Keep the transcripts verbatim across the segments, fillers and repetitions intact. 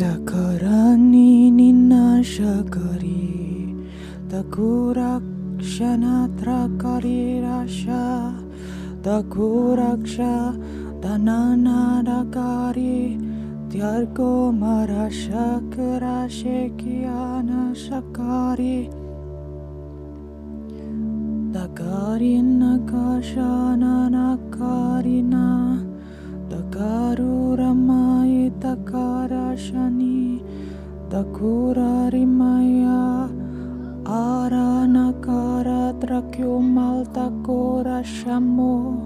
ذكرني نينا شكري تكورك شنا تركري رشا تكورك شا تنانا دكاري تياركو مرشا كراشكيانا شكاري تكارينا كشانا نكارينا Takaru ramai takara shani takura rimaya arana kara trakyumal takura shamo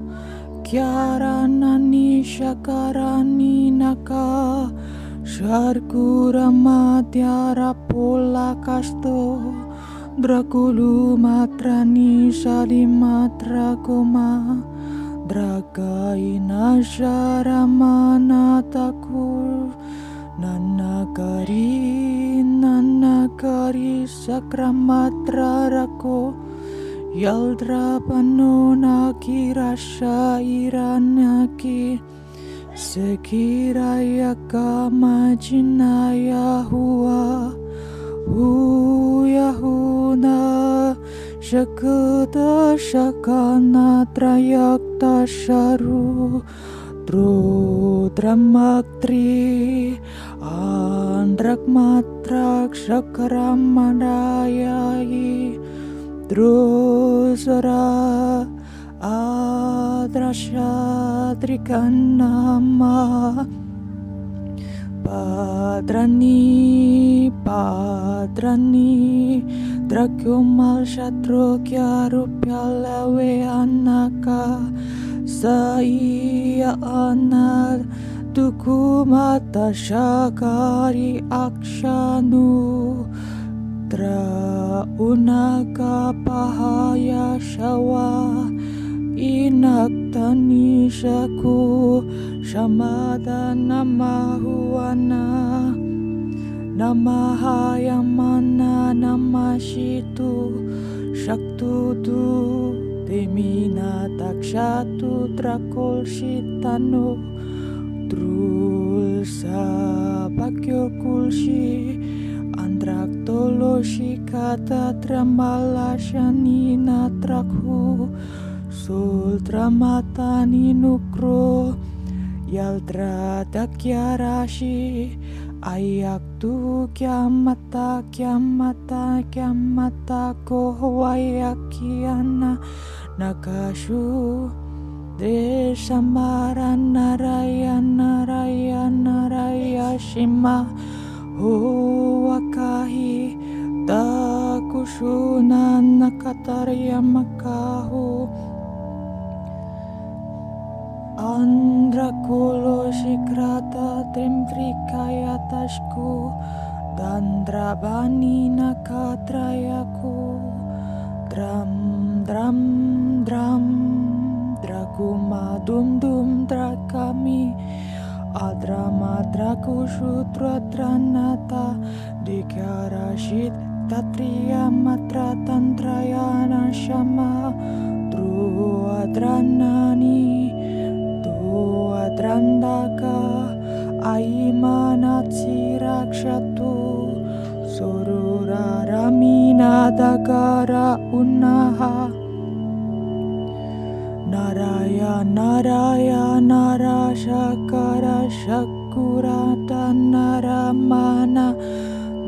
kyara nani shakarani naka sharkura matyara pola kasto drakulu matrani salimatra koma Drakai nashara manatakur nanakari nanakari sakramatra rako yaldra panonaki rasha iranaki sekiraya kamajinaya hua huyahuna Shakata shakana trayakta sharu Drudrammatri Andrakmatrak shakaramadayai Drusara Adrashatrikanama Padrani Padrani Drakyumal shatro kya rupya lawe anaka Saiya anar dukumata shakari akshanu Traunaka pahaya shawa Inaktani shaku shamadana mahuana Namaha yamana namashitu shaktutu temina takshatu trakol shitanu drulsa pakyo kulshi andraktolo shikata tramala shanina trakhu sultramatani nukro yaldra takyarashi Ayak tu kiamata kiamata kiamata ko wayakiana nakashu desamara naraya naraya naraya shima ho wakahi takushuna nakatariya makahu Andrakolo shikrata trimvrikaya tashku Dandrabani nakatrayaku Dram dram dram Drakuma dum dum drakami Adrama draku shutra tranata Dikyara shit tatriya matra tantrayana shama Druadranani Adrandaka aimanatsi rakshatu surura ramina dakara unaha naraya naraya narashakara shakurata naramana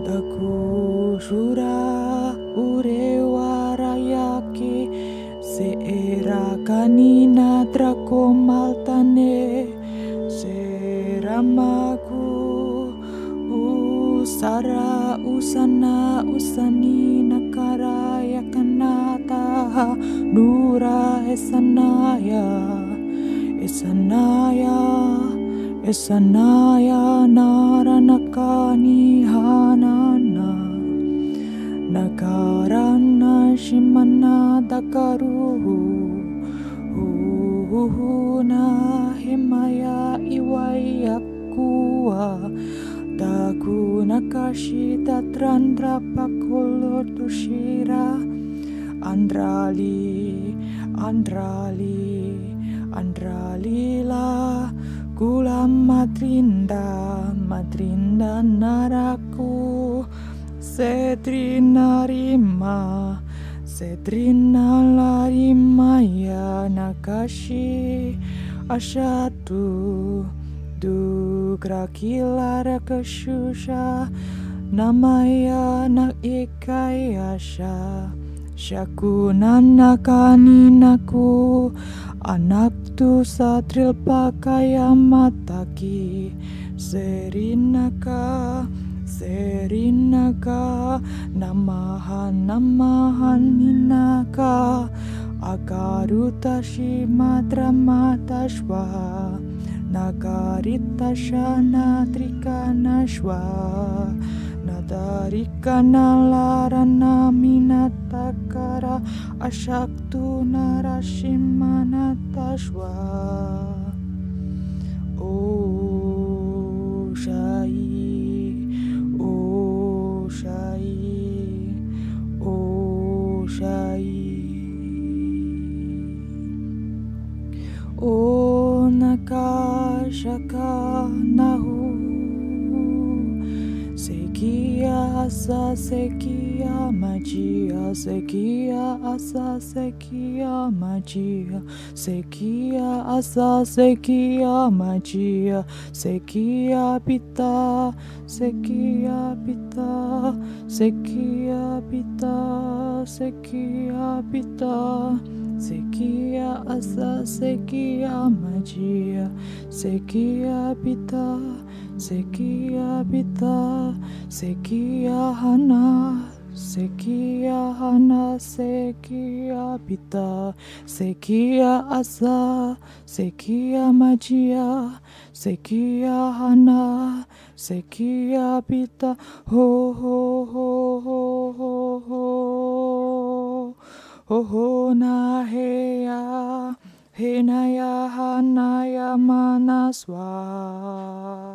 dakushura urewarayaki Seera kanina drakomaltane seramaku usara usana usani nakaraya kanata nura esanaya esanaya esanaya naranakani hanana Nakarana shimana dakaru Uhuna himaya iwayakua Takunakashita trandra pakolo tushira Andrali, andrali, andralila Kula matrinda, matrinda naraku, setrina rima, setrina larima ya nakashi, ashatu, dukra kilara kashusha, namaya na ikayasha, shakunana kaninaku, anak tu satril pakaya mataki, serinaka, serinaka, namahan, namahan, hinaka, akarutashi matramatashwa, nakaritasha natrikanashwa, natarikana larana minatakara, ashaktu narashimanatashwa. O Shai, O Shai, O Shai, O Nakashaka Nahu, Sekiya Asa, Sekiya Magia, Sekiya Asa, Sekiya Magia, Sekiya Asa, Sekiya Magia, Sekiya Pita, Sekiya Pita, Sekiya Pita, Sekiya Pita. Sekiya asa, sekiya magia, sekiya pita, sekiya pita, sekiya hana, sekiya hana, sekiya pita, sekiya asa, sekiya magia, sekiya hana, sekiya pita, ho ho ho ho ho ho. Ho na he ya, he na ya, ha na ya, ma na swa.